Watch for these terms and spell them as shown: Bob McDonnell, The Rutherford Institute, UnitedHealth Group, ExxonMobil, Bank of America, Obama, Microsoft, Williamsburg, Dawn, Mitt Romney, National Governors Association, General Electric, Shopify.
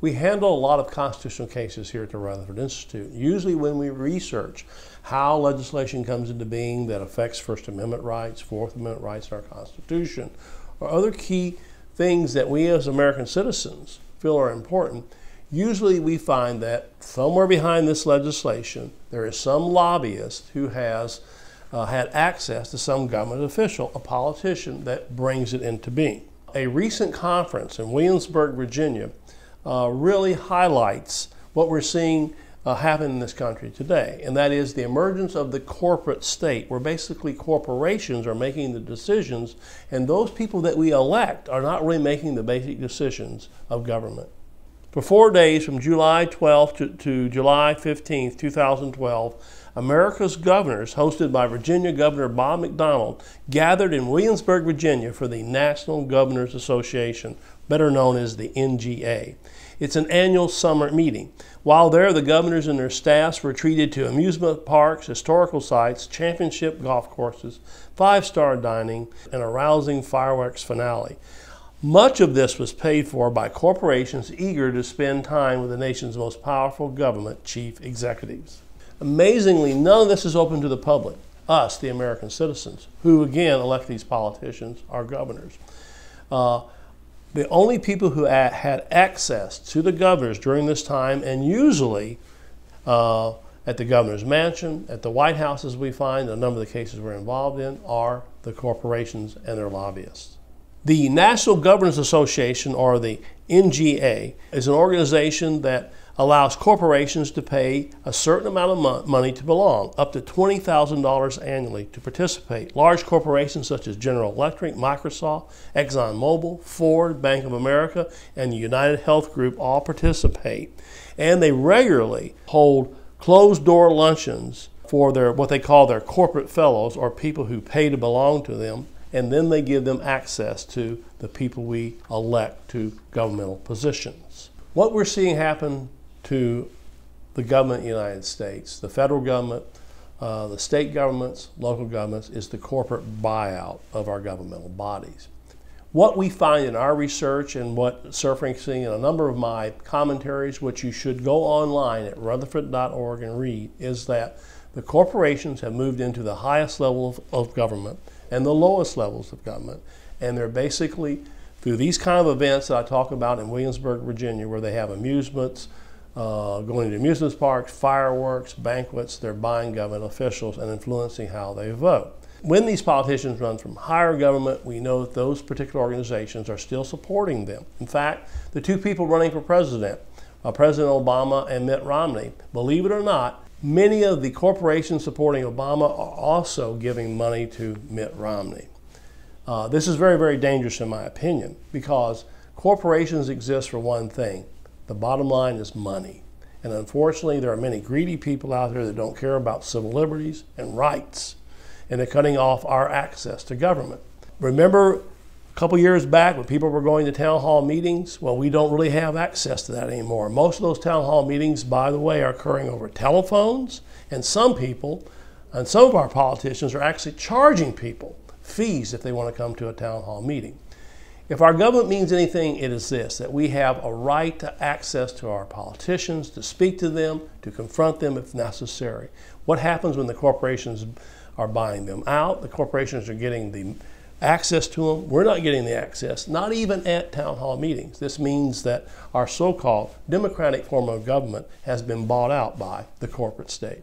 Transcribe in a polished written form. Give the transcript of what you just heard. We handle a lot of constitutional cases here at the Rutherford Institute. Usually when we research how legislation comes into being that affects First Amendment rights, Fourth Amendment rights in our Constitution, or other key things that we as American citizens feel are important, usually we find that somewhere behind this legislation there is some lobbyist who has had access to some government official, a politician, that brings it into being. A recent conference in Williamsburg, Virginia, really highlights what we're seeing happen in this country today, and that is the emergence of the corporate state, where basically corporations are making the decisions, and those people that we elect are not really making the basic decisions of government. For 4 days, from July 12th to July 15th, 2012, America's governors, hosted by Virginia Governor Bob McDonnell, gathered in Williamsburg, Virginia for the National Governors Association, better known as the NGA. It's an annual summer meeting. While there, the governors and their staffs were treated to amusement parks, historical sites, championship golf courses, five-star dining, and a rousing fireworks finale. Much of this was paid for by corporations eager to spend time with the nation's most powerful government chief executives. Amazingly, none of this is open to the public, us, the American citizens, who again elect these politicians, our governors. The only people who had access to the governors during this time, and usually at the governor's mansion, at the White House, as we find a number of the cases we're involved in, are the corporations and their lobbyists. The National Governors Association, or the NGA, is an organization that allows corporations to pay a certain amount of money to belong, up to $20,000 annually to participate. Large corporations such as General Electric, Microsoft, ExxonMobil, Ford, Bank of America, and the UnitedHealth Group all participate. And they regularly hold closed-door luncheons for their, what they call their corporate fellows, or people who pay to belong to them, and then they give them access to the people we elect to governmental positions. What we're seeing happen to the government of the United States, the federal government, the state governments, local governments, is the corporate buyout of our governmental bodies. What we find in our research, and what surfacing in a number of my commentaries, which you should go online at rutherford.org and read, is that the corporations have moved into the highest level of government and the lowest levels of government, and they're basically, through these kind of events that I talk about in Williamsburg, Virginia, where they have amusements, going to amusement parks, fireworks, banquets, they're buying government officials and influencing how they vote. When these politicians run from higher government, we know that those particular organizations are still supporting them. In fact, the two people running for president, President Obama and Mitt Romney, believe it or not, many of the corporations supporting Obama are also giving money to Mitt Romney. This is very, very dangerous in my opinion, because corporations exist for one thing. The bottom line is money. And unfortunately, there are many greedy people out there that don't care about civil liberties and rights, and they're cutting off our access to government. Remember a couple years back when people were going to town hall meetings? Well, we don't really have access to that anymore. Most of those town hall meetings, by the way, are occurring over telephones, and some people, and some of our politicians, are actually charging people fees if they want to come to a town hall meeting. If our government means anything, it is this, that we have a right to access to our politicians, to speak to them, to confront them if necessary. What happens when the corporations are buying them out? The corporations are getting the access to them. We're not getting the access, not even at town hall meetings. This means that our so-called democratic form of government has been bought out by the corporate state.